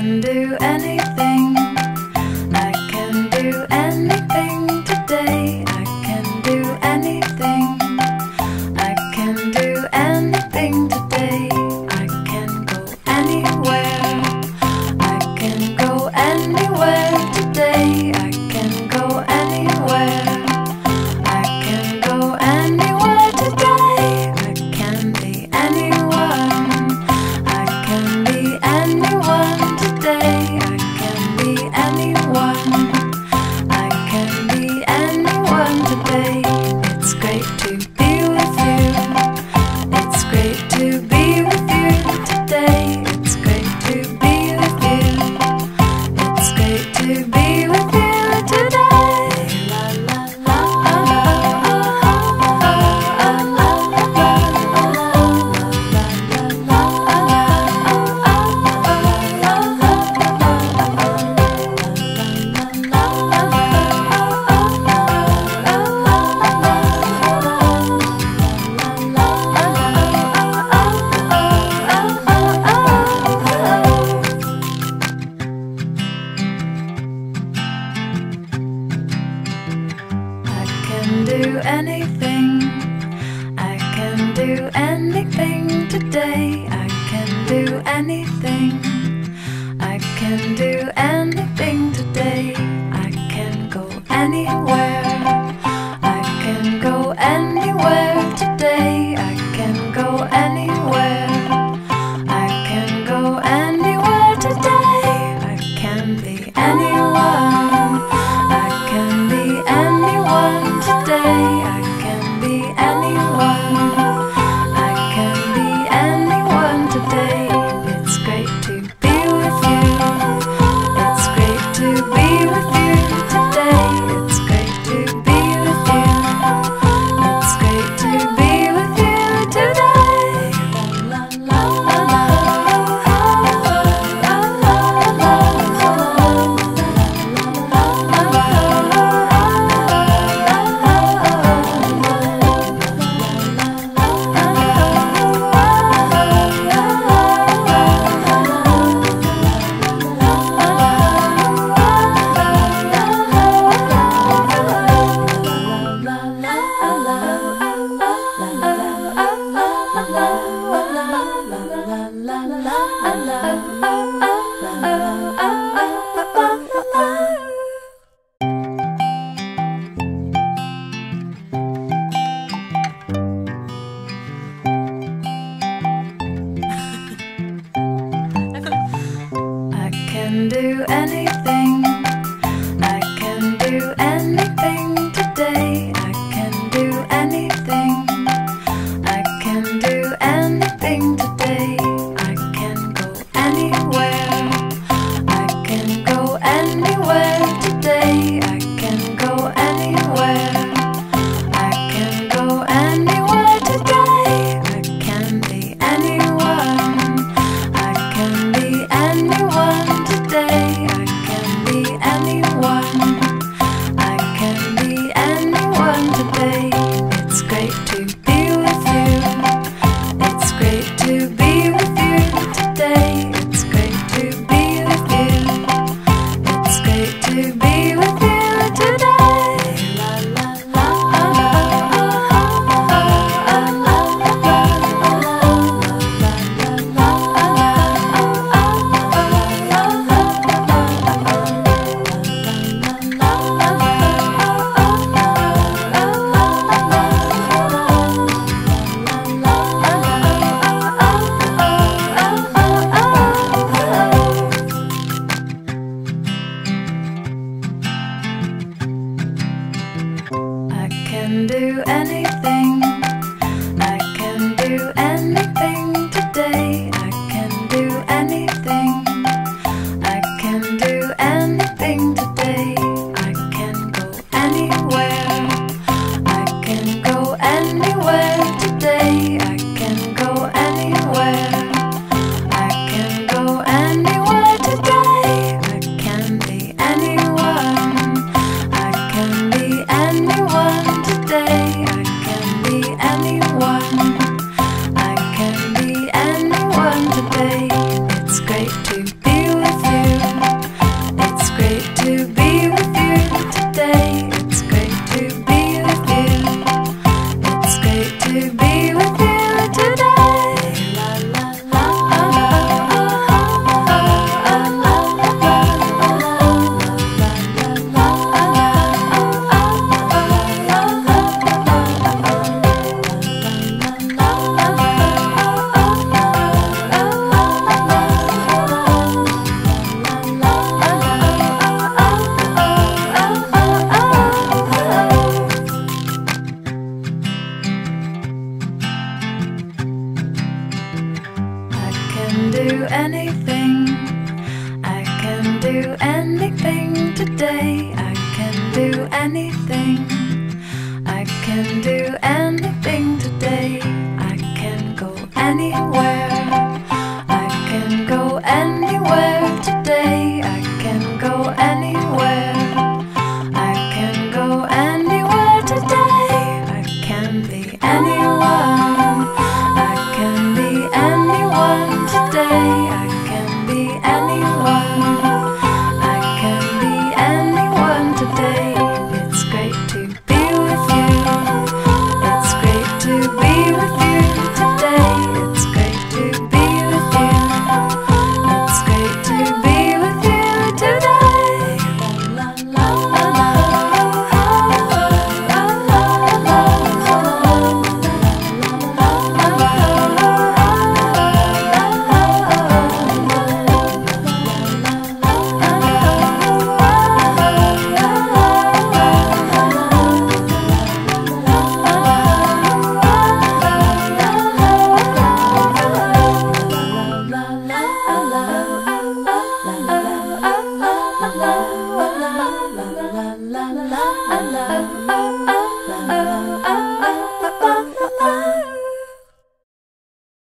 can do anything. I can do anything today. I can do anything. I can do anything today. I can go anywhere. I can go anywhere today. I can go anywhere. I can go anywhere today. I can be anyone. I can be anyone today. I can be anyone. I can be anyone today. It's great to be with you. It's great to be with you today. It's great to be with you. It's great to be with you today. La la la anything. I can do anything today. I can do anything. I can do anything today. I can go anywhere. I can go anywhere today. I can go anywhere. I can go anywhere today. I can be anyone. I can be anyone today. I can be anyone. I can be anyone today. It's great to be with you. It's great to be with you today. It's great to be with you. It's great to be with you today. La la la la I can do anything. I can do anything today. I can do anything. I can do anything today. I can go anywhere. I can go anywhere today. I can go anywhere. I can go anywhere today. I can be anyone. I can be anyone today. can do anything. I can do anything today. I can do anything. I can do anything.